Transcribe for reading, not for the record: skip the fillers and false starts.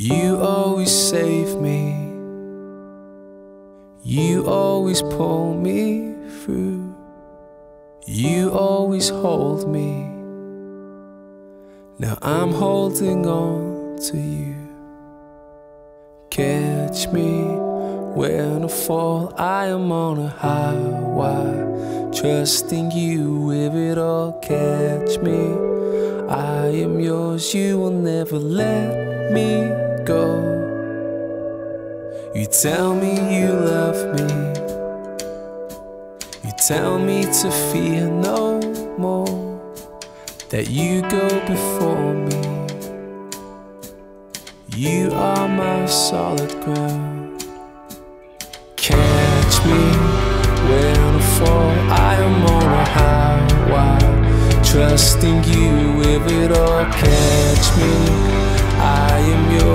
You always save me. You always pull me through. You always hold me. Now I'm holding on to you. Catch me when I fall. I am on a high wire, trusting you with it all. Catch me, I am yours. You will never let me go. You tell me you love me. You tell me to fear no more, that you go before me. You are my solid ground. Catch me when I fall. I am on a high wire, trusting you with it all. Catch me, I am yours.